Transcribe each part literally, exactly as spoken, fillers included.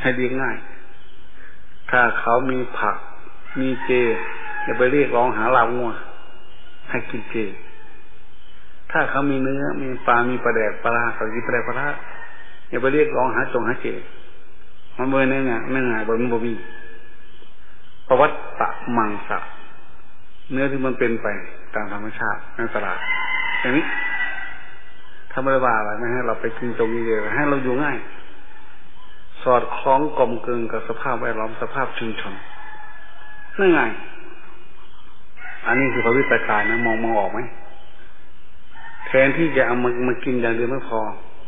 ให้เรียกง่ายถ้าเขามีผักมีเจอย่าไปเรียกร้องหาลาบงัวให้กินเจถ้าเขามีเนื้อมีปลามีปลาแดกปลาเขากินปลาแดกปลาอย่าไปเรียกร้องหาจงหาเจมันเบอร์เนี่ยไงเนี่ยไงบนบวีประวัติตะมังสะเนื้อที่มันเป็นไปตามธรรมชาติในตลาดอย่างนี้ถ้าไม่ว่าอะไรไม่ให้เราไปกินตรงนี้เลยให้เราอยู่ง่ายสอดคล้องกลมกลืนกับสภาพแวดล้อมสภาพชุมชนนั่นไงอันนี้คือพระวิปัสสนานะมองมองออกไหมแทนที่จะเอามามากินอย่างเดียวไม่พอ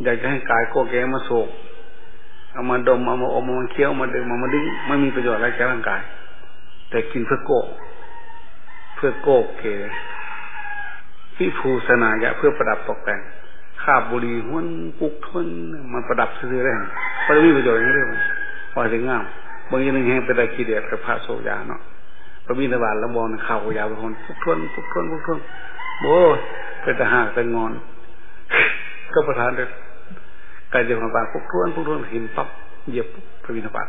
อยากจะให้กายโกแกมาโศกเอามาดมเอามาอมเอามาเคี้ยวมาดื่มเอามาดิ้งไม่มีประโยชน์อะไรแก่ร่างกายแต่กินเพื่อโกเพื่อโกเกที่ภูสนายะเพื่อประดับตกแต่งข้าบุรีห้วนปุกท้นมันประดับเสื้อได้เพราะไม่มีประโยชน์อย่างเดียวพอถึงงามบางอย่างหนึ่งแห่งเป็นตะกี้เดียดกับพระโสยาเนาะพระวิณบาลละบองข้าวโอยาเป็นคนปุกท้นปุกท้นปุกท้นโอ้เป็นตะหากเป็นงอนก็ประทานเด็ดกายเจ้าของบ้านพวกท้วนพวกท้วนหินปั๊บเหยียบพระวินาศ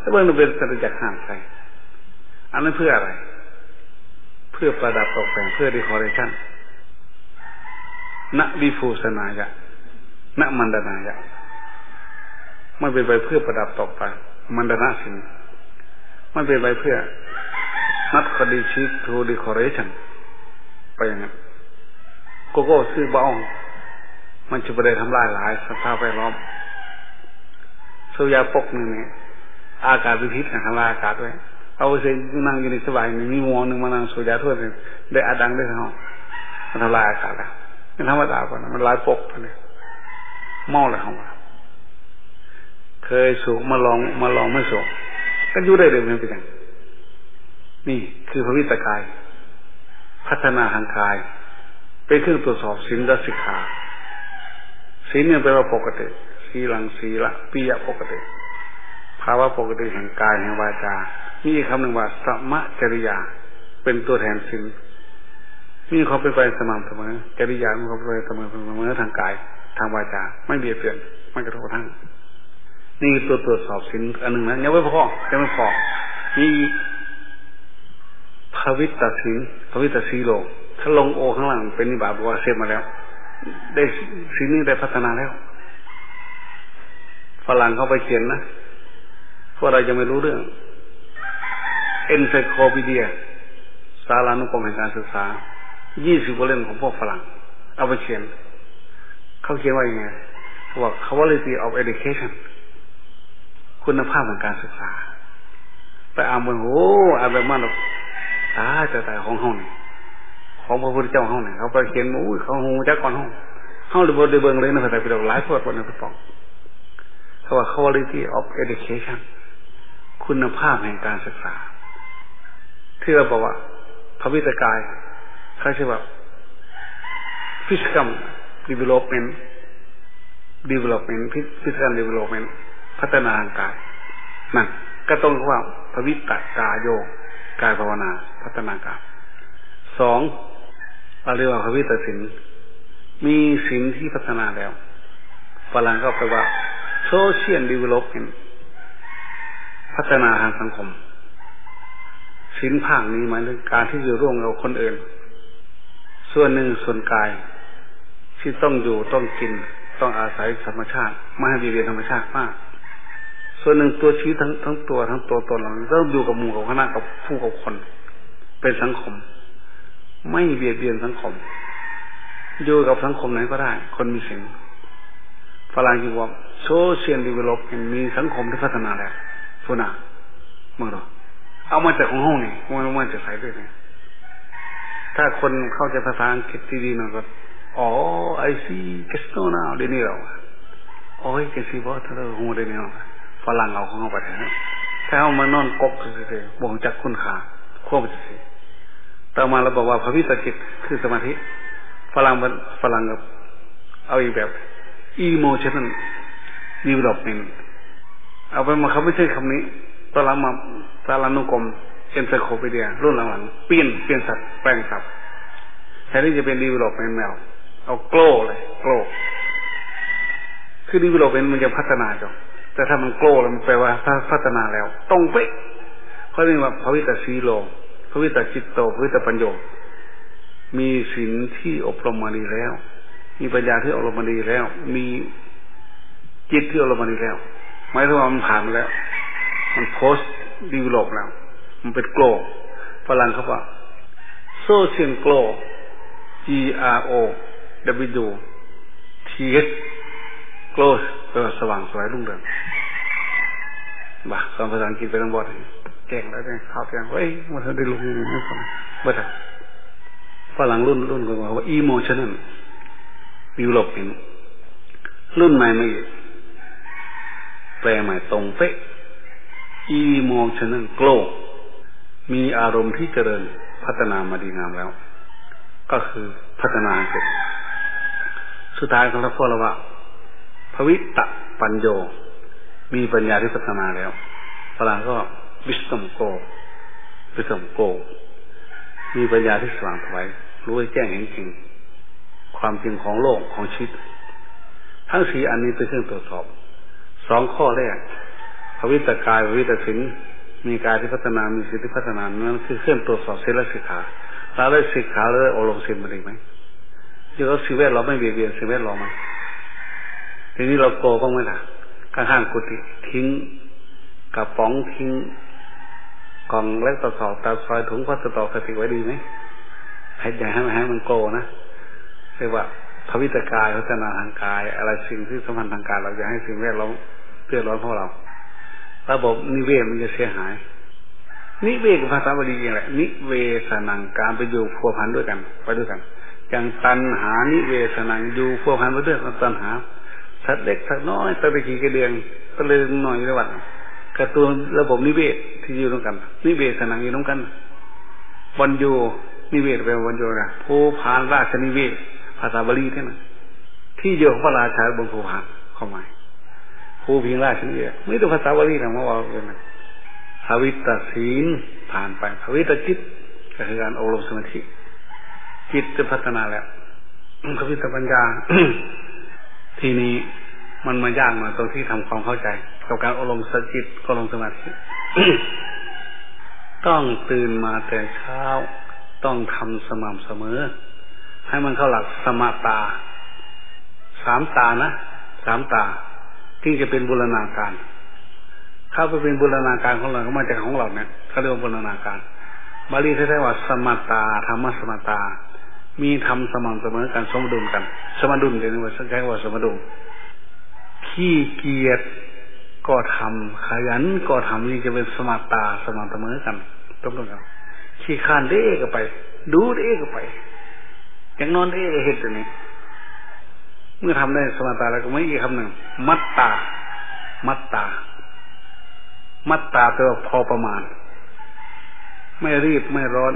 ถ้าเมื่อเราเป็นสัตว์จากห่างไกลอันนั้นเพื่ออะไรเพื่อประดับตกแต่งเพื่อดีคอเรชั่นณวิภูสนายะณมันดานายะมันเป็นไปเพื่อประดับตกแต่งมันดานาสินมันเป็นไปเพื่อนัดคดีชีพทูดีคอเรชั่นไปอย่างนั้นโกโก้ซื้อบ้องมันจะไปได้ทำลายหลายสภาพแวดล้อมโซยาปกหนึ่งเนี่ยอากาศวิพิธทำลายอากาศด้วยเอาไปเสียนั่งอยู่ในสบายมีมองหนึ่งมานั่งโซยาทั่วเลยได้อาดังได้ทั้งห้องมันทำลายอากาศแล้วมันทำมาด่ากันมันลายปกไปเลยเมาเลยของมันเคยสูงมาลองมาลองไม่สูงก็อยู่ได้เดิมเป็นอย่างนี่คือพระวิตกายพัฒนาทางกายเป็นเครื่องตรวจสอบศีลและสิกขาศีลเนี่ยแปลว่าปกติศีลังศีละปิยะปกติภาวะปกติแห่งกายแห่งวาจานี่คำหนึ่งว่าสัมมาจริยาเป็นตัวแทนศีลนี่เขาเป็นไปสม่ำเสมอจริยาของเขาเลยเสมอเสมอทางกายทางวาจาไม่เบียดเบียนไม่กระทบกระทั่งนี่ตัวตรวจสอบศีลอันหนึ่งนะยังไม่พอยังไม่พอนี่ภวิตตศีลภวิตตศีโลถ้าลงโอข้างหลังเป็นนิบาตบอกว่าเสพมาแล้วได้สิ่งนี้ได้พัฒนาแล้วฝรั่งเข้าไปเขียนนะพวกเราจะไม่รู้เรื่องเอ็นไซโคลพีเดียสารานุกรมแห่งการศึกษายี่สิบกว่าเล่มของพวกฝรั่งเอาไปเขียนเขาเขียนว่าอย่างไงเขาบอก quality of education คุณภาพของการศึกษาไปอ่านบนโอ้อ่านแบบมันแบบตาจะตายของเขาเนี่ยของพระพุทธเจ้าห้องไหนเขาไปเขียนมู้เขาหูจักก่อนห้องห้องเดือบเดือเบิงเลยนะแต่ไปดูหลายพวกคนนั้นไปฟ้องเขาว่า quality of education คุณภาพแห่งการศึกษาที่เราบอกว่าพระวิตกายเขาใช้ว่า physical development development physical development พัฒนาทางกายนั่นก็ต้องว่าพระวิตกายโยกายภาวนาพัฒนากายสองเราเรียกว่าพระวิตศีลมีศีลที่พัฒนาแล้วฝรั่งก็แปลว่า social development พัฒนาทางสังคมศีลภาคนี้หมายถึงการที่อยู่ร่วมกับคนอื่นส่วนหนึ่งส่วนกายที่ต้องอยู่ต้องกินต้องอาศัยธรรมชาติไม่ให้เบียดเบียนธรรมชาติมากส่วนหนึ่งตัวชีวิตทั้งทั้งตัวทั้งตัวตนเราต้องอยู่กับหมู่กับคณะกับผู้กับคนเป็นสังคมไม่เบียดเบียนสังคมอยู่กับสังคมไหนก็ได้คนมีศีลฝรั่งจึงว่า social development มีสังคมที่พัฒนาแล้วฟูน่าเมื่อเราเอามาจากของห้องนี่มันมาจากสายด้วยนะถ้าคนเข้าใจภาษาอังกฤษดีๆหน่อยก็อ๋อ I see casino now เดี๋ยวนี้เราโอ้ย casino ว่าถ้าเราหัวเดี๋ยวนี้เราฝรั่งเราเขาเข้าไปถึงถ้าเอามานอนกบก็จะบ่งจากคุณค่าควบจะต่อมาเราบอกว่าพระวิตกิจคือสมาธิฝรั่งฝรั่งกับเอาอีกแบบ emotional development เอาไปมาเขาไม่ใช่คำนี้ตอนหลังมาสารานุกรม encyclopedia รุ่นหลังๆเปลี่ยนเปลี่ยนศัพท์แปลงศัพท์แทนที่จะเป็น development แมวเอาโกลเลยโกลคือ development มันจะพัฒนาจง แต่ถ้ามันโกล้แล้วมันแปลว่าพัฒนาแล้วตรงไปเขาเรียกว่าภวิตสีโลภวิตจิตโตภวิตปัญโยมีศีลที่อบรมมาดีแล้วมีปัญญาที่อบรมมาดีแล้วมีจิตที่อบรมมาดีแล้วหมายถึงว่ามันผ่านแล้วมันโพสต์ดีเวลลอปแล้วมันเป็นโกล้ฝรั่งเขาว่าโซเชียลโกล้ G R O W T S โกล้ก็สว่างสวยรุ่งเรืองบ่าสอนภาษาอังกฤษไปทั้งบอดเก่งแล้วเนี่ยข้าวเก่งเฮ้ยมันได้รู้ยังไงไม่ฟังบ่ได้ฝรั่งรุ่นรุ่นก็บอกว่า emotional development รุ่นใหม่ไม่แปลใหม่ตรงเป๊ะ emotional growth มีอารมณ์ที่เจริญพัฒนามาดีงามแล้วก็คือพัฒนาเสร็จสุดท้ายของเราพวกเราว่าภวิตปัญโยมีปัญญาที่พัฒนาแล้วพลังก็วิสตมโกวิสตมโกมีปัญญาที่สว่างสวยรู้แจ้งเห็นจริงความจริงของโลกของชีวิตทั้งสี่อันนี้เป็นเครื่องตรวจสอบสองข้อแรกภวิตกายภวิตศีลมีกายที่พัฒนามีศีลที่พัฒนานั้นคือเครื่องตรวจสอบศีลและสิกขาเราได้สิกขาเราได้อบรมศีลมาดีไหมที่เราศีลแวดเราไม่เบียดเบียนศีลแวดเราไหมทีนี้เราโกบ้างไหมล่ะข้างๆกุฏิทิ้งกระป๋องทิ้งกล่องเล็กตะสอบตาซอยถุงพลาสติกกระติกไว้ดีไหมให้อย่าให้มันให้มันโกนะเรียกว่าภวิตกายพัฒนาทางกายอะไรสิ่งที่สัมพันธ์ทางกายเราจะให้สิ่งแวดล้อมเพื่อร้อนพวกเราระบบนิเวศมันจะเสียหายนิเวศภาษาบาลีอย่างไรนิเวศนังการไปอยู่พัวพันด้วยกันไปด้วยกันอย่างตัณหานิเวศนังอยู่พัวพันไปด้วยกันตัณหาสัตว์เล็กสัตว์น้อยตะกี้กระเดืองตะลึงหน่อยระวัดกระตุ้นระบบนิเวศที่อยู่ร่วมกันนิเวศนังอยู่ร่วมกันวันโยนิเวศแปลว่าวันโยนะภูพานราชนิเวศภาษาบาลีเท่านั้นที่โยพระราชาบนภูพานเข้ามาภูพิงราชนิเวศไม่ต้องภาษาบาลีนะมาว่าเป็นภวิตศีลผ่านไปภวิตจิตก็คือการอบรมสมาธิจิตจะพัฒนาแล้วภวิตปัญญา ทีนี้มันมายากมาตรงที่ทำความเข้าใจกับการอบรมสติอบรมสมาธิ ต้องตื่นมาแต่เช้าต้องทำสม่ำเสมอให้มันเข้าหลักสมาตาสามตานะสามตาที่จะเป็นบูรณาการเข้าไปเป็นบูรณาการของเราก็มาจากของเราเนี่ยเขาเรียกว่าบูรณาการบาลีท่านเรียกว่าสมาตาธรรมสมาตามีทำสม่ำเสมอการสมดุลกันสมดุลเดี๋ยวนี้ว่าใช้ว่าสมดุลขี้เกียจก็ทำขยันก็ทำนี่จะเป็นสมาตาสม่ำเสมอกันต้องต้องกันขี้ข้านเด้ก็ไปดูเด้ก็ไปอย่างนอนเด้ก็เห็นตัวนี้เมื่อทำได้สมาตาแล้วก็ไม่อีกคำหนึ่งมัตตามัตตามัตตาแปลว่าพอประมาณไม่รีบไม่ร้อน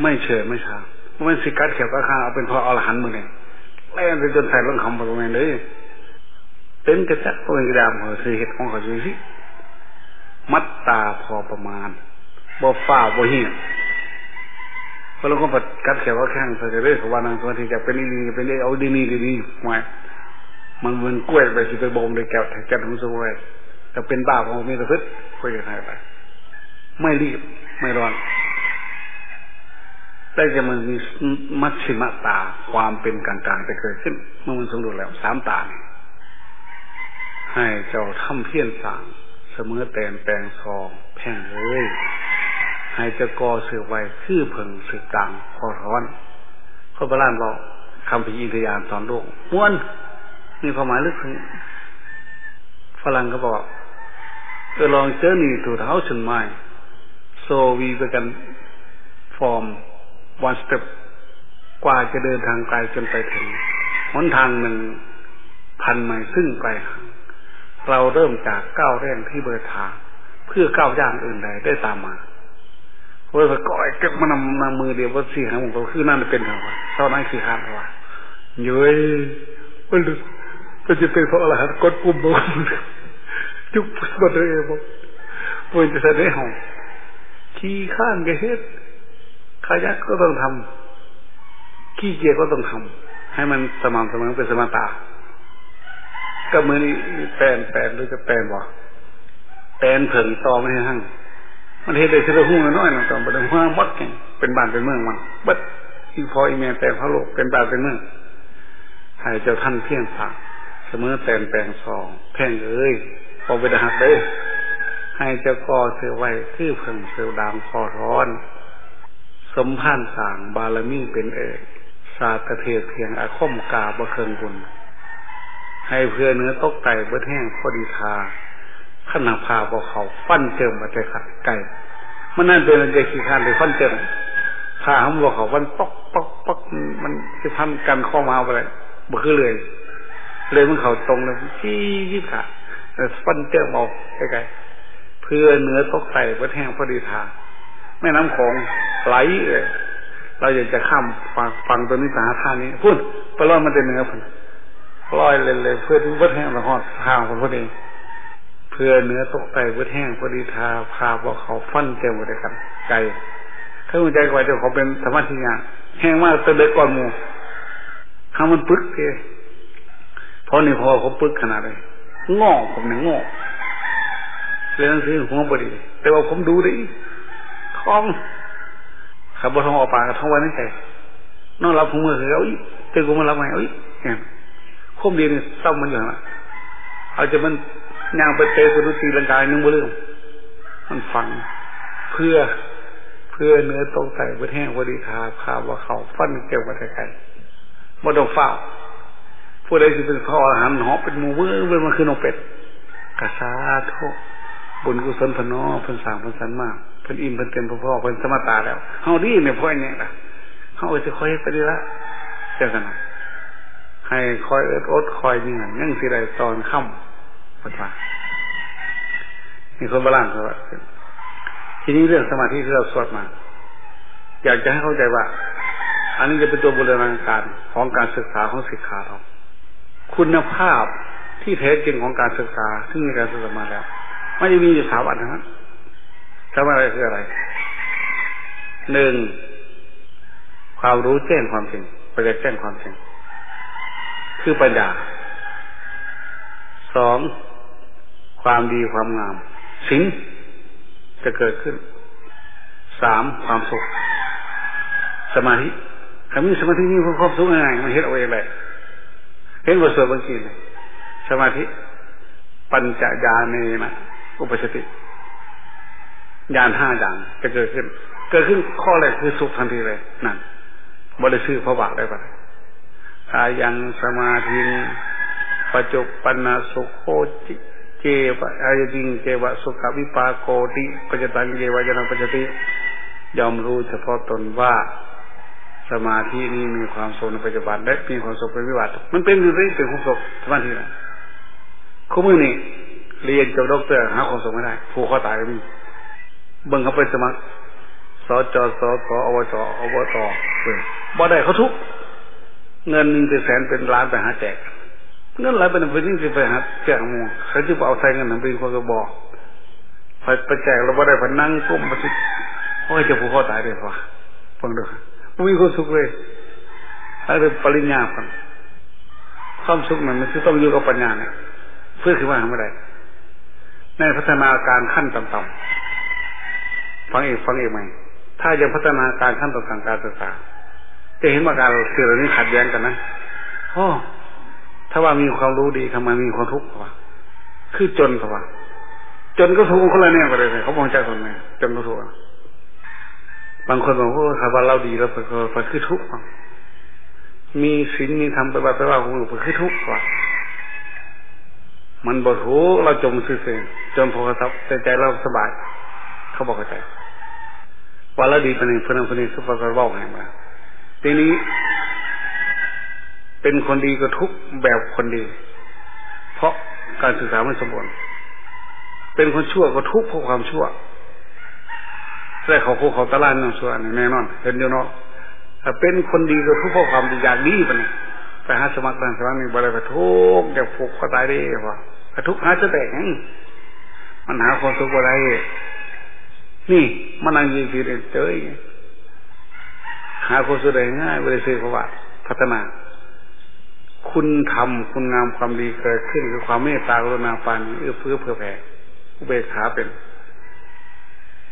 ไม่เฉยไม่ช้ามันสิกัดเขียวก็ข้าเอาเป็นพอเอาละหันมือเนี่ยแล่นไปจนใส่รองคำประมาณเลยเต็มกระจัดเป็นกระดามเขาซื้อเห็ดของเขาซื้อสิมัตตาพอประมาณบ่ฟ้าบ่เหี้ยเพราะเราก็ปัดกัดเขียวก็แข้งใส่เรื่อยๆวันนั้นสมาธิจะเป็นนี่นี่เป็นนี่เอาดีนี่ดีนี่มามันเหมือนกล้วยไปสิไปบ่มเลยแก้วแก้วทุ่งสวยจะเป็นบ้าของมีแต่พึ่งคุยกันให้ไปไม่รีบไม่ร้อนได้จะมันมีมัชชิมตาความเป็นกลางๆจะเกิดขึ้นเมื่อมันสมดุลแล้วสามตาเนี่ยให้เจ้าทำเพี้ยนสางเสมอแตนแปลงซองแพงเลยให้เจ้ากอเสือไว้คือเพิงเสือต่างพอร้อนข้อพระล้านบอกคำพิจิตรยานสอนโลกม้วนมีความหมายลึกซึ้งฝรั่งก็บอกจะลองเจอหนีถูเท้าชนไม้โซวีไปกันฟอร์มวันสเต็ปกว่าจะเดินทางไกลจนไปถึงหนทางหนึ่งพันไมล์ซึ่งไกลเราเริ่มจากก้าวแรกที่เบิดทางเพื่อก้าวย่างอื่นใดได้ตามมาเว้ยก็ไอ้เก็บมานำมามือเดียวว่าสี่หางของเราคือนั่นเป็นเหรอวะเท่านั้นคือฮาร์ดวะเย้ยมันดูมันจะเป็นเพราะอะไรฮะกดปุ่มบนจุกบนเลยบอกมันจะแสดงขี้ข้านกระเฮ็ดขยักก็ต้องทำขี้เกียจก็ต้องทำให้มันสม่ำเสมอเป็นสมาตา ก็มือนี้แปนแปนหรือจะแปนวะแปนเผิงตอไม่ให้หั่งมันเฮ็ดได้ทีละหู้น้อยๆน้องตอมบ่ได้ว่าบ่เก่งเป็นบ้านเป็นเมืองมันบัดอีพ่ออีแม่แต่พระโลกเป็นบ้านเป็นเมืองให้เจ้าท่านเพียงพระเสมอแปนแปลงซองแพ่งเอ้ยบ่ไปหักเด้อให้เจ้าก่อเสือไว้คือเพิ่งเสือดางคอร้อนสมพานสร้างบารมีเป็นเอกศาสตะเทศเพียงอาคมกาบ่เคิงบุญให้เพื่อเนื้อตกไก่เบิดแห้งพอดีทาขณะพาบ่เขาฟันเจิมมาแต่ขัดไก่มันนั่นเป็นอะไรขี้คานเลยฟันเจิมพาห้ำบ่เขาฟันป๊อกป๊อกป๊อกมันจะพันกันข้อมาอะไรบ่คือเลยเลยมันเขาตรงเลยชี้ยิบขาฟันเจิมเอาไก่เพื่อเนื้อตกไก่เบิดแห้งพอดีทาแม่น้ำของไหลเลยเราอยากจะข้ามฟังตัวนี้สาท่านี้พุ่นไปรอดมันจะเหนือพุ่นลอยเลยเลยเพื่อที่วัดแห้งละหอดทางคนพอดีเพื่อเนื้อตกไตวัดแห้งพอดีทาพาบอกเขาฟันเต็มหมดเลยครับไก่ถ้าหัวใจไก่จะขอเป็นสมาธิญาณแห้งมากจะเด็กก่อนหมูข้ามันปึ๊กเองเพราะนี่พอเขาปึ๊กขนาดเลยงอกผมเนี่ยงอกเรื่องที่หัวบดีแต่ว่าผมดูดิท้องขับรถท้องออกปากกับท้องวันนั้นไงนอนรับผมเมื่อคือเอาอีเจอกูมารับไงเอาอีข้อมดีนี่เศร้ามันอยู่นะเอาจะมันย่างไปเตะสรุปตีร่างกายนึงบ่เรื่องมันฟังเพื่อเพื่อเนื้อตกใส่เบิดแห้งพอดีทาพาว่าเขาฟันเกี่ยวกับไก่บ่ต้องฝ้าผู้ใดที่เป็นพ่อหันหอบเป็นมูเวอร์เวอร์มันคือนกเป็ดกระซาโทบุญกุศลพนอพันสามพันสันมากเป็นอิ่มเป็นเต็มพ่อเป็นสมตาแล้วเฮาดีเนี่ยพ่อเนี่ยล่ะเฮาจะคอยไปดีละเจ้ากันนะให้คอยอดอดคอยนี่ไงยังสิได้ตอนค่ำปัจจุบันมีคนบาลานซ์ว่าทีนี้เรื่องสมาธิที่เราสวดมาอยากจะให้เข้าใจว่าอันนี้จะเป็นตัวบูรณาการของการศึกษาของศิกขาเราคุณภาพที่แท้จริงของการศึกษาซึ่งมีการศึกษามาแล้วไม่ได้มีอยู่สามอันนะครับสามอะไรคืออะไรหนึ่งความรู้แจ้งความจริงประจักษ์แจ้งความจริงคือปัญญาสองความดีความงามสิ่งจะเกิดขึ้นสามความสุขสมาธิคำนี้สมาธินี่ความสุขยังไงมันเห็นเอาเองเลยเห็นบทสวดบางทีเลยสมาธิปัญจญาเนนะอุปชติญาณห้าอย่างจะเกิดขึ้นเกิดขึ้นข้อแรกคือสุขทันทีเลยนั่นบริสุทธิ์พระบาทได้ปะอายังสมาธิปัจจุปันนสุขโคจิเจวะอายจิงเจวะสุขวิปาโกติปัจจตังเจวะยนังปัจจติยอมรู้เฉพาะตนว่าสมาธินี้มีความสุขในปัจจุบันและมีความสุขในวิบัติมันเป็นอยู่เรื่อยเป็นความสุขสมาธินะคู่มือนี่เรียนจบด็อกเตอร์หาความสุขไม่ได้ผูกคอตายก็มีเบิ่งเขาไปสมัครสจสกอวจอบตบ่ได้เขาทุกเงินหนึ่งแสนเป็นล้านไปหาแจกเงินหลายเป็นไปยิ่งสิไปหาแจกหมู่เขาจะเอาใส่เงินทำเป็นคนกระบอกไปแจกเราบ่ได้พนังก้มมาสิโอ้ยจะผูกคอตายได้ป่ะฟังดูไม่มีความสุขเลยถ้าเป็นปริญญาคนความสุขมันมันต้องอยู่กับปัญญาเนี่ยเพื่อคือว่าทำไม่ได้ในพัฒนาการขั้นต่ำฟังเองฟังเองไหมถ้ายังพัฒนาการขั้นต่างๆการศึกษาจะเห็นว่าการสื่อเหล่านี้ขัดแย้งกันนะโอ้ถ้าว่ามีความรู้ดีทำไมมีความทุกข์วะคือจนกว่าจนก็ทุกข์คนละแนวกันเลยเขามองใจคนไหนจนก็ทุกข์บางคนบอกว่าคำว่าเราดีแล้วเป็นเป็นคือทุกข์มีศีลมีธรรมไปบ้าไปบ้าของหนูเป็นคือทุกข์วะมันบ่ทุกข์เราจมซื่อๆจนพอครับแต่ใจเราสบายเขาบอกใจว่าเราดีเป็นหนึ่งคนหนึ่งคนหนึ่งสุภาพเบาแห่งมาทีนี้เป็นคนดีก็ทุกแบบคนดีเพราะการศึกษาไม่สมบูรณ์เป็นคนชั่วก็ทุกเพราะความชั่วแต่เขาโคเขาตะล่านน้องชั่วนี่แน่นอนเห็นอยู่เนาะแต่เป็นคนดีก็ทุกเพราะความดีอยากดีเป็นไปหาสมัครการสมัครหนึ่งอะไรก็ทุกอยากผูกคอตายได้ป่ะทุกหาจะแตกมันหาความสุขอะไรนี่มันนั่งยืนยืนเฉยหาความสุขได้ง่ายบริสุทธิ์เพราะว่าพัฒนา คุณธรรมคุณงามความดีเกิดขึ้นคือความเมตตากรุณาปรานีเอื้อเฟื้อเผื่อแผ่อุเบกขาเป็น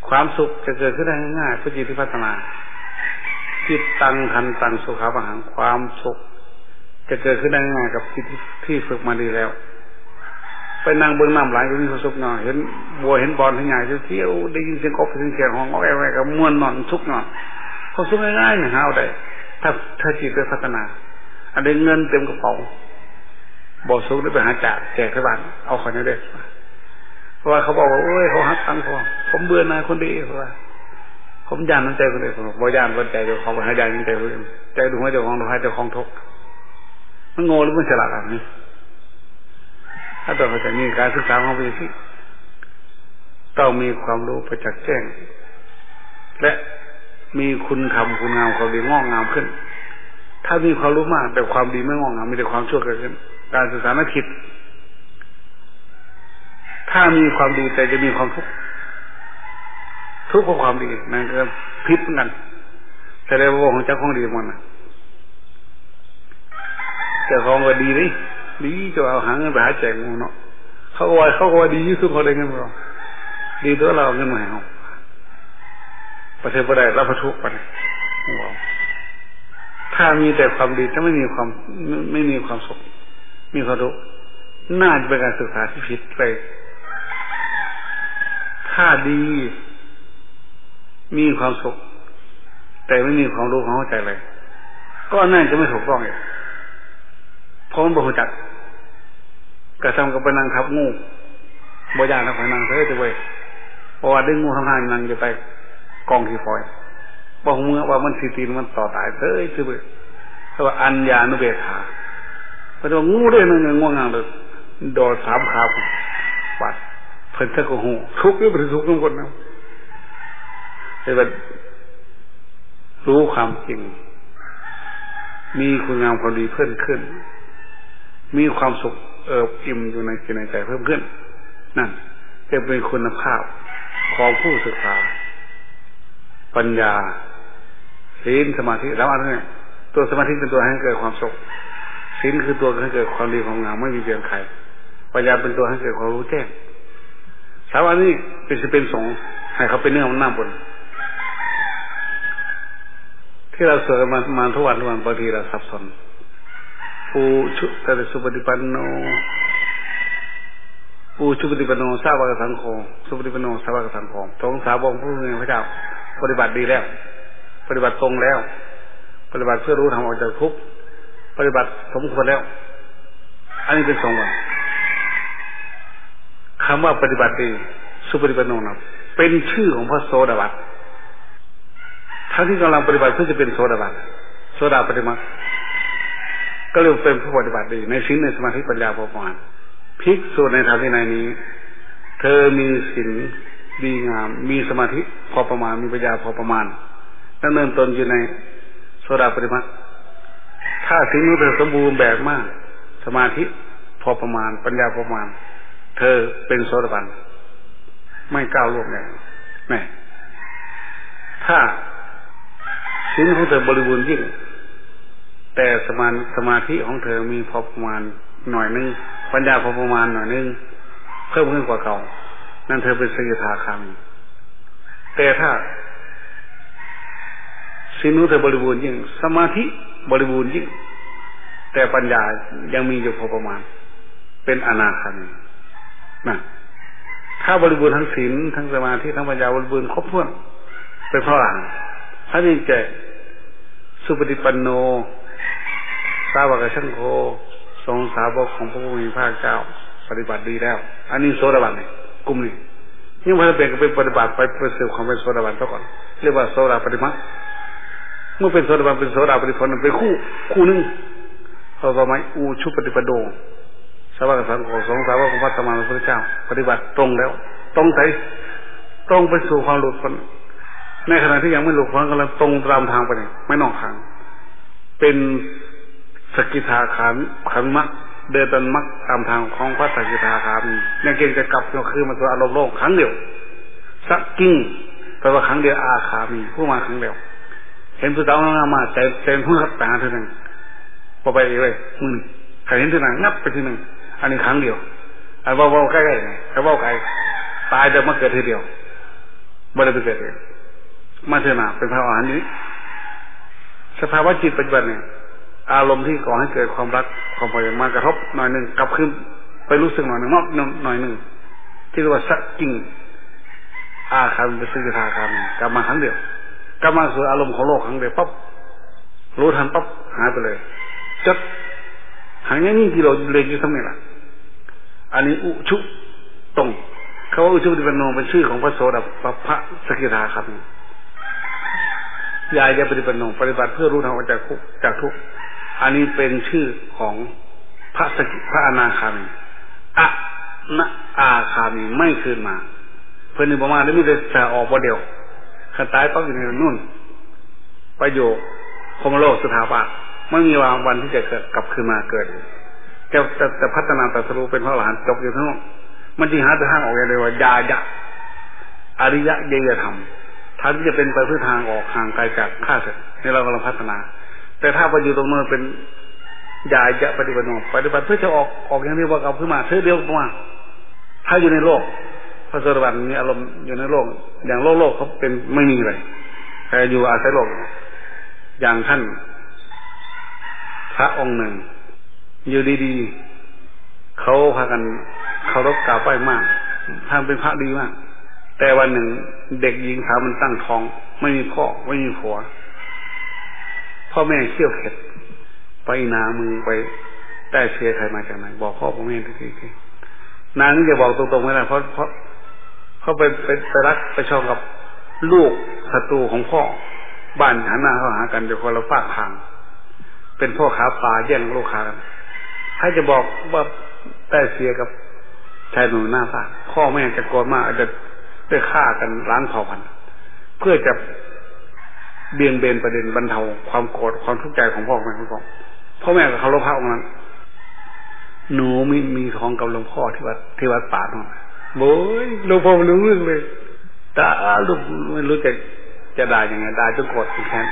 ความสุขจะเกิดขึ้นได้ง่ายๆเพื่อจิตที่พัฒนาจิตตังหันตังสุขาปหังความสุขจะเกิดขึ้นได้ง่ายกับจิตที่ฝึกมาดีแล้วไปนั่งเบื้องน้ำไหลก็มีความสุขหน่อยเห็นบัวเห็นบอลเห็นหญ้าเที่ยวได้ยินเสียงกบเสียงเขียดห้องอ้อยอะไรก็ม่วนนอนทุกข์นอนความสุขง่ายๆหนึ่งหาวได้ถ้าถ้าจิตได้พัฒนาอันได้เงินเต็มกระเป๋าบ่อสุขได้ไปหาจ่าแจกที่บ้านเอาคนนี้ได้เพราะว่าเขาบอกว่าเอ้ยเขาหักตังค์พอผมเบื่อหน่ายคนดีเพราะว่าผมย่านน้ำใจคนดีผมบอกว่าย่านน้ำใจเดี๋ยวเขาไปหาย่านน้ำใจคนดีใจดูว่าเจ้าของดูให้เจ้าของทุกข์มันโง่หรือมันฉลาดอะไรนี่ถ้าต่อไปจากนี้การศึกษาของพี่ที่ต้องมีความรู้ประจักษ์แจ้งและมีคุณธรรมคุณงามความดีงอกงามขึ้นถ้ามีความรู้มากแต่ความดีไม่งอกงามมีแต่ความชั่วเกิดขึ้นการศึกษานักขิดถ้ามีความดีแต่จะมีความทุกข์ทุกข์เพราะความดีนั่นก็พิษนั่นแต่ในวงของเจ้าของดีมันนะเจ้าของก็ดีเลยดีจะเอาหาเงินไปหาแจกงูเนาะเขาก็ว่าเขาก็ว่าดีที่สุดเขาได้เงินเราดีตัวเราเงินมาให้เราประเทศประเทศรับทุกข์ไปถ้ามีแต่ความดีจะไม่มีความไม่มีความสุขมีความทุกข์น่าจะเป็นการศึกษาที่ผิดเลยถ้าดีมีความสุขแต่ไม่มีความรู้ความเข้าใจเลยก็น่าจะไม่ถูกต้องเองเพราะมันบ่รู้จักกระทำกับไปนั่งทับงูบ่อยากนะไปนั่งเถอะจะเว้ยเพราะว่าได้งูทำงานนั่งจะไปกองที่ฟอยบ่หูเมื่อว่ามันสีตีนมันต่อตายเถอะจะเว้ยเพราะว่าอัญญานุเบกขาเพราะว่างูด้วยนั่งเงยง่วงงานเลยโดนสามขาปัดเพิ่นถ้าก็หูทุกข์หรือเป็นทุกข์ทั้งคนนะแต่ว่ารู้ความจริงมีคุณงามความดีเพิ่มขึ้นมีความสุขเอิบอิ่มอยู่ในจิตในใจเพิ่มขึ้นนั่นจะเป็นคุณภาพของผู้ศึกษาปัญญาศีลสมาธิแล้วอันนี้ตัวสมาธิเป็นตัวให้เกิดความสุขศีลคือตัวให้เกิดความดีความงามไม่มีเพียงใครปัญญาเป็นตัวให้เกิดความรู้แจ้งสามอันนี้เป็นจะเป็นสงฆ์ให้เขาเป็นเนื้อมันหน้าบนที่เราสวดกันมาทุกวันทุกวันบางทีเราสับสนปูชุตติสุปฏิปันโนปูชุปฏิปันโนสาวกสังโฆสุปฏิปันโนสาวกสังโฆสงฆ์สาวกผู้มีพระเจ้าปฏิบัติดีแล้วปฏิบัติตรงแล้วปฏิบัติเพื่อรู้ทางออกจากทุกข์ปฏิบัติสมควรแล้วอันนี้เป็นสองวันคำว่าปฏิบัติดีสุปฏิปันโนนะเป็นชื่อของพระโสดาบันทั้งที่กำลังปฏิบัติเพื่อจะเป็นโสดาบันโสดาปฏิมาก็เรียกเป็นผู้ปฏิบัติดีในศีลในสมาธิปัญญาพอประมาณภิกษุในธรรมวินัยนี้เธอมีศีลดีงามมีสมาธิพอประมาณมีปัญญาพอประมาณดำเนินตนอยู่ในโสดาปฏิมาถ้าศีลของเธอสมบูรณ์แบบมากสมาธิพอประมาณปัญญาพอประมาณเธอเป็นโสดาบันไม่ก้าวล่วงเลยแม่ถ้าศีลของเธอบริบูรณ์ยิ่งแต่สมาสมาธิของเธอมีพอประมาณหน่อยนึงปัญญาพอประมาณหน่อยนึงเพิ่มขึ้นกว่าเก่านั่นเธอเป็นสกิทาคามีแต่ถ้าศีลของเธอบริบูรณ์ยิ่งสมาธิบริบูรณ์ยิ่งแต่ปัญญายังมีอยู่พอประมาณเป็นอนาคามีนะถ้าบริบูรณ์ทั้งศีลทั้งสมาธิทั้งปัญญาบริบูรณ์ครบถ้วนเป็นพระอรหันต์ถ้านี่แก่สุปฏิปันโนสาวกสังโฆทรงสาวกของพระผู้มีพระเจ้าปฏิบัติดีแล้วอันนี้โสดาบันนี่กลุ่มนี้ยิ่งพระเบญก็ไปปฏิบัติไปประเสริฐความเป็นโสดาบันซะก่อนเรียกว่าโสดาปฏิมาเมื่อเป็นโสดาบันเป็นโสดาปฏิผลเป็นคู่คู่หนึ่งเขาก็หมายอูชุปฏิปโนสาวกสังโฆทรงสาวกของพระสัมมาสัมพุทธเจ้าปฏิบัติตรงแล้วตรงไปตรงไปสู่ความหลุดพ้นในขณะที่ยังไม่หลุดพ้นกำลังตรงตามทางไปนี่ไม่นอกทางเป็นสกิทาคามิขันมักเดินตันมักตามทางของพระสกิทาคามียังเก่งจะกลับก็คือมันตัวอารมณ์โลกครั้งเดียวสักกิ้งแปลว่าครั้งเดียวอาคามีผู้มาครั้งเดียวเห็นผู้สาวงามมาใจเต้นหัวแตกเท่านั้นพอไปเลยมึง ใครเห็นที่นั่งงับไปที่หนึ่งอันนี้ครั้งเดียวไอ้เบาเบาใกล้ๆไงไอ้เบาไกลตายแต่มาเกิดทีเดียวไม่ได้ไปเกิดเองมาเถนาเป็นภาวะนี้สภาวะจิตปัจจุบันเนี่ยอารมณ์ที่ก่อให้เกิดความรักความพอใจมากระทบหน่อยหนึ่งกลับขึ้นไปรู้สึกหน่อยหนึ่งนอกหน่อยหนึ่งที่เรียกว่าสักกิ่งอาคารเป็นสิ่งที่ทาการกลับมาครั้งเดียวกลับมาสู่อารมณ์ของโลกครั้งเดียวปั๊บรู้ทันปั๊บหายไปเลยจัดหายง่ายๆที่เราเรียนอยู่ทั้งนี้แหละอันนี้อุชุตรงเขาว่าอุชุติปโนเป็นชื่อของพระโสดาบันพระสกิทาครับยายจะปฏิบัติโนปฏิบัติเพื่อรู้ทางออกจากทุกข์จากทุกข์อันนี้เป็นชื่อของพระสกิพระอนาคามีอะนะอาคามีไม่คืนมาเพื่อนในประมาณนี้มีแต่จะออกบ่เดียวขันตายต้องอยู่ในนู่นประโยคโคมโลกสถาปะไม่มีวันวันที่จะเกิดกลับคืนมาเกิดจะจะจะพัฒนาตรัสรู้เป็นพระอรหันต์จบอยู่ทั้งนั้นมันจึงหาแต่ทางออกอย่างเดียวว่ายายะอริยะเยยธรรมทางที่จะเป็นไปเพื่อทางออกห่างไกลจากข้าศึกนี่เรากำลังพัฒนาแต่ถ้าไปอยู่ตรงนั้นเป็นยายะปฏิบัติโนปฏิบัติเพื่อจะออกออกอย่างเดียวว่ากลับคืนมาเท่าเดียวกันว่าถ้าอยู่ในโลกพระโสดาบันมีอารมณ์อยู่ในโลกอย่างโลกโลกเขาเป็นไม่มีเลยแต่อยู่อาศัยโลกอย่างท่านพระองค์หนึ่งอยู่ดีๆเขาพากันเคารพกราบไหว้มากท่านเป็นพระดีมากแต่วันหนึ่งเด็กหญิงสาวมันตั้งท้องไม่มีพ่อไม่มีผัวพ่อแม่เขี้ยวเข็ดไปนามือไปได้เชื้อใครมาจากไหนบอกพ่อพ่อแม่ทุกทีนางนี่จะบอกตรงๆไม่ได้เพราะเพราะเขาไปไปรักไปชอบกับลูกศัตรูของพ่อบ้านหาหน้าเขาหากันอยู่คนละฝากทางเป็นพ่อค้าปลาแย่งลูกค้ากันให้จะบอกว่าได้เสียกับชายหนุ่มหน้าฝากพ่อแม่จะโกรธมากอาจจะได้ฆ่ากันล้างเผ่าพันธุ์เพื่อจะเบี่ยงเบนประเด็นบรรเทาความโกรธความทุกข์ใจของพ่อแม่ของพ่อพ่อแม่กับเขาลบพระองค์นั้นหนูมีมีทองกับหลวงพ่อที่วัดที่วัดป่าน้องโว้ยหลวงพ่อไม่รู้เรื่องเลยตาลูกไม่รู้จะจะด่ายังไงด่าจนโกรธแค้น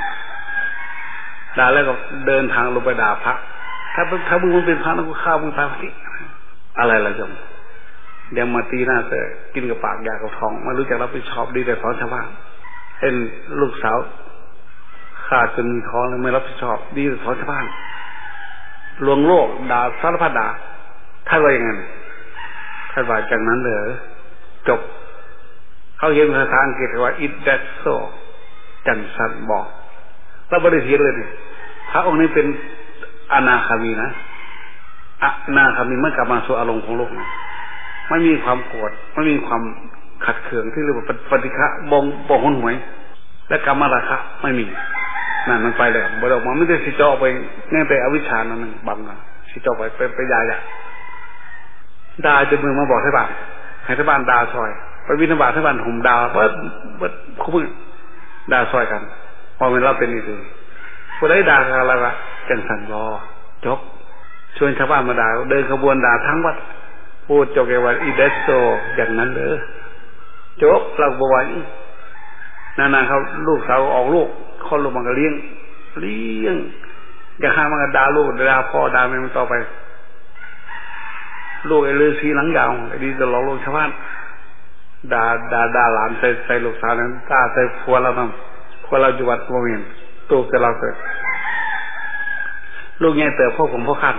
ด่าแล้วก็เดินทางลงไปด่าพระถ้าถ้ามึงเป็นพระแล้วกูฆ่ามึงตายสิอะไรล่ะจอมเดี๋ยวมาตีหน้าเสกกินกับปากยากับทองไม่รู้จักรับผิดชอบดีแต่สอนชาวบ้านเห็นลูกสาวฆ่าจนมีท้องแล้วไม่รับผิดชอบดีแต่สอนชาวบ้านลวงโลกด่าสารพัดด่าท่านว่าอย่างนั้นท่านว่าจากนั้นเหรอจบเขาเขียนภาษาอังกฤษว่า it that so จันสันบอกเราบริเทียนเลยเนี่ยพระองค์นี้เป็นอนาคามีนะอนาคามีไม่กลับมาสู่อารมณ์ของโลกนะไม่มีความโกรธไม่มีความขัดเคืองที่เรียกว่าปฏิฆะบงบงหนหวยและกรรมราคะไม่มีนั่นมันไปเลยบริออกมาไม่ได้สิจอไปนั่นไปอวิชชานั่นนึงบังนะสิจอไปไปไปยายะด่าจนมือมาบอกให้บ้านให้ที่บ้านด่าซอยไปวินาบาทที่บ้านห่มด่าว่าว่าเขาพึ่งด่าซอยกันพอมันรับเป็นอีกทีคนได้ด่าอะไรวะจังสันรอจบชวนชาวบ้านมาด่าเดินขบวนด่าทั้งวัดพูดจบแกว่าอีเดสโซอย่างนั้นเลยจบหลักบวชนานาเขาลูกสาวออกลูกข้อลูกมันก็เลี้ยงเลี้ยงอย่าฆ่ามันก็ด่าลูกด่าพ่อด่าแม่มันต่อไปลูกไอ้ฤาษีหลังยาวไอ้ดีจะหลอกลวงชาวบ้านด่าด่าด่าหลานใส่ใส่ลูกสาวนั้นด่าใส่ผัวเราบ้างผัวเราอยู่วัดบ่เห็นตัวแต่เราเกิดลูกใหญ่เติบพ่อผมพ่อขัน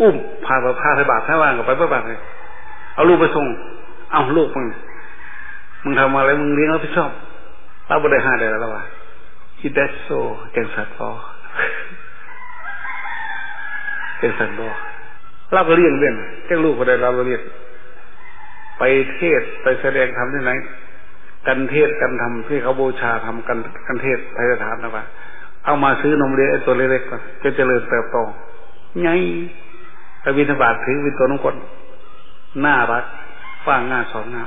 อุ้มพาไปพาไปบาทให้ว่างกับไปไปบาทเลยเอาลูกไปส่งเอาลูกมึงมึงทำอะไรมึงเลี้ยงรับผิดชอบเราบ่ได้ห้าได้แล้วล่ะคิดได้โซ่แกงสัตว์พอแกงสัตว์พอเราก็เลี้ยงเลี้ยงแกงลูกก็ได้เราก็เลี้ยงไปเทศไปแสดงธรรมที่ไหนกันเทศกันทำที่เขาบูชาทำกันกันเทศไทยสถานนะว่าเอามาซื้อนมเลี้ยงตัวเล็กๆจะเจริญเติบโตไงไปบิณฑบาตถือเป็นตัวน้องคนน่ารักฟ้างหน้าสอนหน้า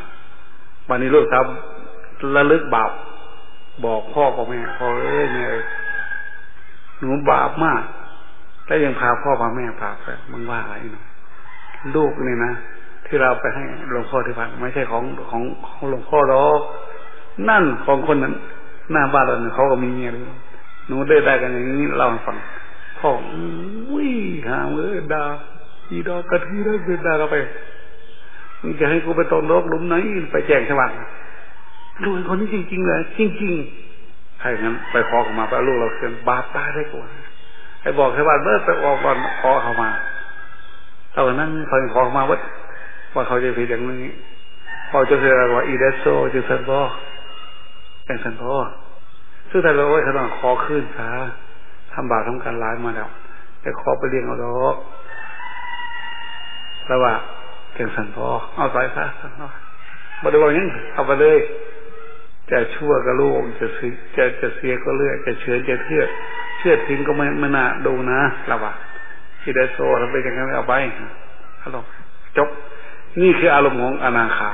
วันนี้ลูกสาวระลึกบาปบอกพ่อกับแม่พ่อเอ้ยแม่หนูบาปมากแล้วยังพาพ่อพาแม่พาไปมึงว่าอะไรหนูลูกนี่นะที่เราไปให้หลวงพ่อที่พักไม่ใช่ของของของหลวงพ่อหรอกนั่นของคนนั้นหน้าบ้านเราเขาก็มีเมียหนูได้ได้กันอย่างนี้เล่าให้ฟังพ ห้องวิ่งหาเมื่อดาทีดอกกระทีได้เดินดาเข้าไปมึงจะให้กูไปตกนรกหลุมไหนไปแจ้งสว่างดูคนนี้จริงๆเลยจริงๆใครงั้นไปขอเข้ามาไปลูกเราเกินบาปตายได้กว่าไอ้บอกชาวบ้านเมื่อไปออกก่อนขอเข้ามาตอนนั้นพอขอเข้ามาวัดว่าเขาจะผิดอย่างนี้พอจะเจอว่าอีเดโซจะสันบอเป็นสันบอซึ่งแต่เราไว้ขนาดขอขึ้นซะทำบาปทำการร้ายมาแล้วแต่ขอไปเลี้ยงเอาดอกแล้วว่าเก่งสันพอเอาสายซะสันพอมาดูว่าอย่างนี้เอาไปเลยจะชั่วก็ลูกจะซื้อจะจะเสียก็เลือกจะเชื่อจะเทื่อเชื่อทิ้งก็ไม่ไม่น่าดูนะเราว่าที่ได้โซ่ทำไปอย่างนั้นเอาไปฮัลโหลจบนี่คืออารมณ์ของอนาคา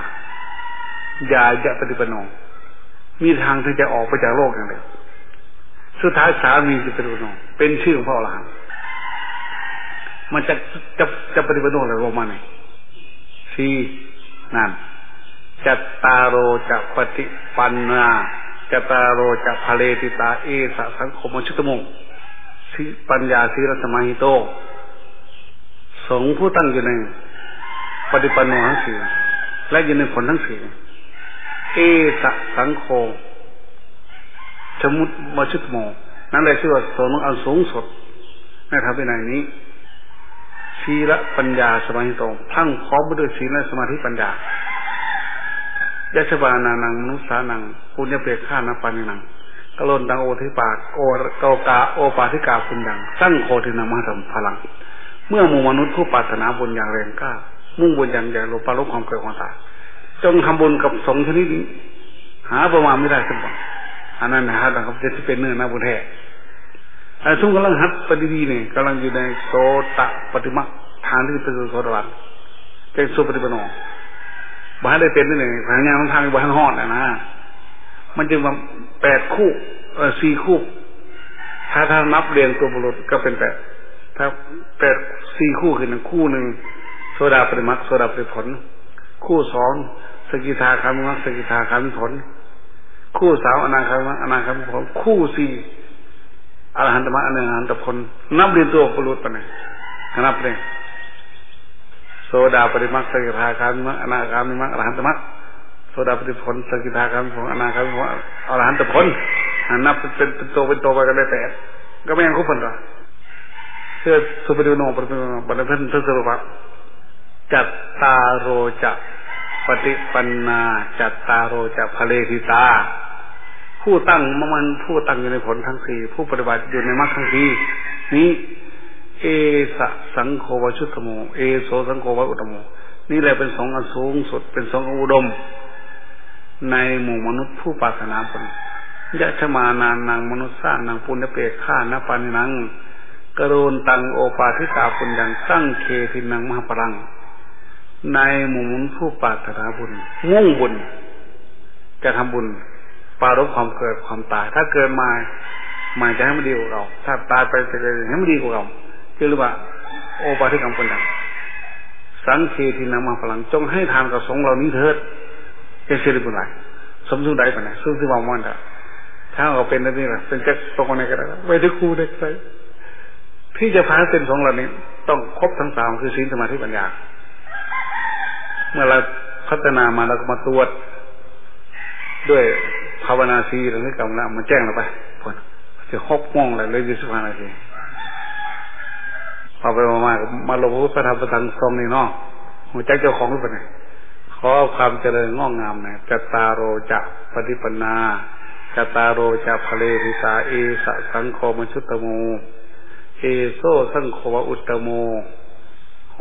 อย่าจะปฏิปนองมีทางที่จะออกไปจากโลกอย่างเดียวสุดท้ายสามีจะปฏิบัติโนเป็นชื่อของพระอรหันต์มันจะจะจะปฏิบัติโนอะไรลงมาไหนสี่นั่นจัตตาโรจะปฏิปันนาจัตตาโรจะภเลติตาเอสะสังคมชุตมงสีปัญญาสีรัสมาหิโตสงผู้ตั้งอยู่ในปฏิปันโนทั้งสี่และอยู่ในผลทั้งสี่เอสะสังโฆสมุติมาชุดโมนั่นเลยชื่อว่าสองอันสูงสุดในธรรมวินัยนี้ศีลปัญญาสมาธิตรงพรั่งพร้อมไปด้วยศีลและสมาธิปัญญายัชวานานังมนุษสานังปุญญเปรฆานาปานินังกลนดังโอทิปากโอโตกาโอปาธิกาปุญญังตั้งโคตินามาธรรมพลังเมื่อหมู่มนุษย์ผู้ปรารถนาบุญอย่างแรงกล้ามุ่งบุญอย่างใหญ่หลบปาลบความเกิดความตายจงทำบุญกับสงฆ์ชนิดนี้หาประมาณไม่ได้สมบัติอันนั้นนะฮะหลังจากที่เป็นเนื้อหน้าบุญแท้ไอ้ซุ่มกำลังหัดปฏิดีเนี่ยกำลังอยู่ในโสตปฏิมาทางที่เป็นโสตวันเป็นสุปฏิปนองบ้านได้เป็นนี่เนี่ยทางงานทางบ้านหอดนะนะมันจึงมาแปดคู่เออสี่คู่ถ้าถ้านับเรียงตัวบุรุษก็เป็นแปดถ้าแปดสี่คู่คือหนึ่งคู่หนึ่งโสดาปฏิมาโสดาปฏิผลคู่สองสกิทาคามิมักสกิทาคามิผลคู่สาวอนาคามิอนาคามิผลคู่สี่อรหันตมรรคอรหันตผลนับเรียนตัวปลุดไปไหนนับเลยโสดาปฏิมักสกิทาคามิมักอนาคามิมักอรหันตมรรคโสดาปฏิผลสกิทาคามิผลอนาคามิผลอรหันตผลนับเป็นเป็นตัวเป็นตัวไปกันได้แต่ก็ไม่ยังคู่ผลหรอกเชื่อสุปฏิโนปฏิโนปฏิเพ็ญทศรวะจัตตาโรจะปฏิปันนาจัตตาโรจะภเลติตาผู้ตั้งมันผู้ตั้งอยู่ในผลทั้งสี่ผู้ปฏิบัติอยู่ในมรรคทั้งสี่นี้เอสะสังโฆวชุตโมเอโสสังโฆวอุตโมนี่แหละเป็นสองอันสูงสุดเป็นสองอุดมในหมู่มนุษย์ผู้ปรารถนาผลยะชมานานนางมนุษย์สร้างนางปุญญเปกข้านะปานินังกรุณตังโอปาทิตาปุญญังสร้างเคทินังมหาปรังในหมู่มนุษย์ผู้ปรารถนาบุญมุ่งบุญจะทำบุญปรารถความเกิดความตายถ้าเกิดมาหมายจะให้มันดีกว่าเราถ้าตายไปจะให้มันดีกว่าเราคือหรือว่าโอปาทิกังปุญญังสังเคทินังมหาปรังจงให้ทานกับสงฆ์เหล่านี้เถิดจะเสียหรือบุญไหลสมสุขใดไปไหนสู้ที่วางมันเถอะถ้าเราเป็นแบบนี้ล่ะเป็นแจ็คตกในกระดาษไม่ได้คู่เด็กใส่ที่จะพาเป็นสองเหล่านี้ต้องครบทั้งสามคือศีลสมาธิปัญญาเมื่อเราพัฒนามาเราก็มาตรวจด้วยภาวนาสีหรือเรื่องกรรมแล้วมันแจ้งเราไปผลจะครบม่วงอะไรเลยยี่สิบห้านาทีพอไปมาๆมาลงพุทธธรรมประทังสมนี่เนาะหัวใจเจ้าของรู้ปะเนี่ยขอความเจริญงอกงามนะจัตตาโรจะปฏิปันนาจัตตาโรจะภเลติตาเอสะสังโฆมชุตโมเอโซสังโฆวอุตโมโห